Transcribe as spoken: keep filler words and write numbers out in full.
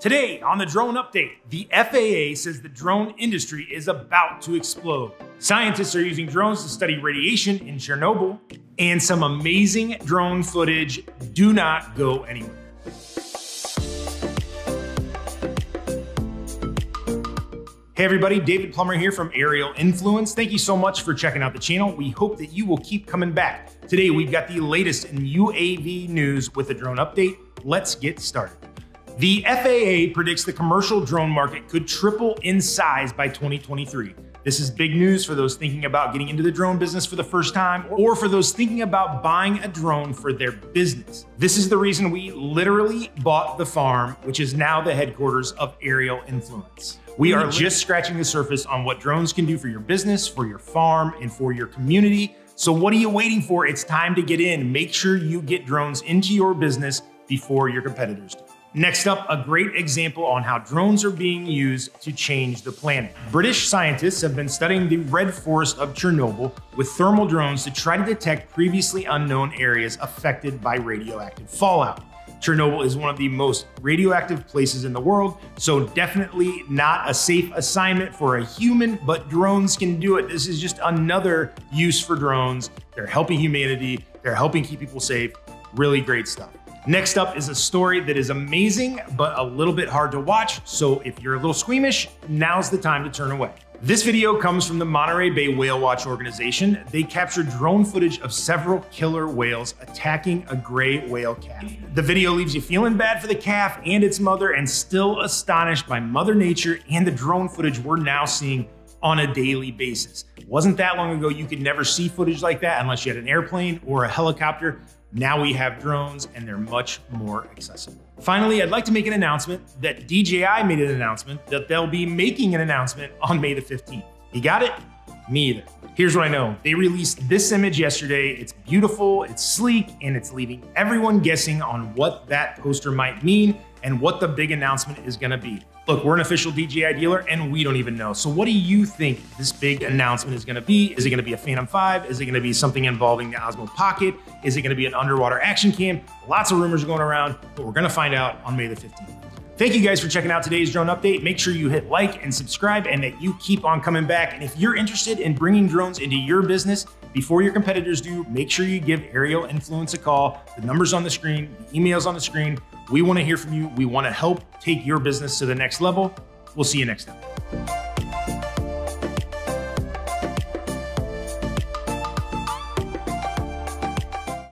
Today on the Drone Update, the F A A says the drone industry is about to explode. Scientists are using drones to study radiation in Chernobyl, and some amazing drone footage. Do not go anywhere. Hey everybody, David Plummer here from Aerial Influence. Thank you so much for checking out the channel. We hope that you will keep coming back. Today we've got the latest in U A V news with a drone update. Let's get started. The F A A predicts the commercial drone market could triple in size by twenty twenty-three. This is big news for those thinking about getting into the drone business for the first time, or for those thinking about buying a drone for their business. This is the reason we literally bought the farm, which is now the headquarters of Aerial Influence. We are just scratching the surface on what drones can do for your business, for your farm, and for your community. So what are you waiting for? It's time to get in. Make sure you get drones into your business before your competitors do. Next up, a great example on how drones are being used to change the planet. British scientists have been studying the Red Forest of Chernobyl with thermal drones to try to detect previously unknown areas affected by radioactive fallout. Chernobyl is one of the most radioactive places in the world, so definitely not a safe assignment for a human, but drones can do it. This is just another use for drones. They're helping humanity, they're helping keep people safe. Really great stuff. Next up is a story that is amazing, but a little bit hard to watch. So if you're a little squeamish, now's the time to turn away. This video comes from the Monterey Bay Whale Watch organization. They captured drone footage of several killer whales attacking a gray whale calf. The video leaves you feeling bad for the calf and its mother, and still astonished by Mother Nature and the drone footage we're now seeing on a daily basis. It wasn't that long ago you could never see footage like that unless you had an airplane or a helicopter. Now we have drones, and they're much more accessible. Finally, I'd like to make an announcement that D J I made an announcement that they'll be making an announcement on May the fifteenth. You got it? Me either. Here's what I know. They released this image yesterday. It's beautiful, it's sleek, and it's leaving everyone guessing on what that poster might mean and what the big announcement is gonna be. Look, we're an official D J I dealer and we don't even know. So what do you think this big announcement is gonna be? Is it gonna be a Phantom five? Is it gonna be something involving the Osmo Pocket? Is it gonna be an underwater action cam? Lots of rumors going around, but we're gonna find out on May the fifteenth. Thank you guys for checking out today's drone update. Make sure you hit like and subscribe, and that you keep on coming back. And if you're interested in bringing drones into your business before your competitors do, make sure you give Aerial Influence a call. The number's on the screen, the email's on the screen. We wanna hear from you. We wanna help take your business to the next level. We'll see you next time.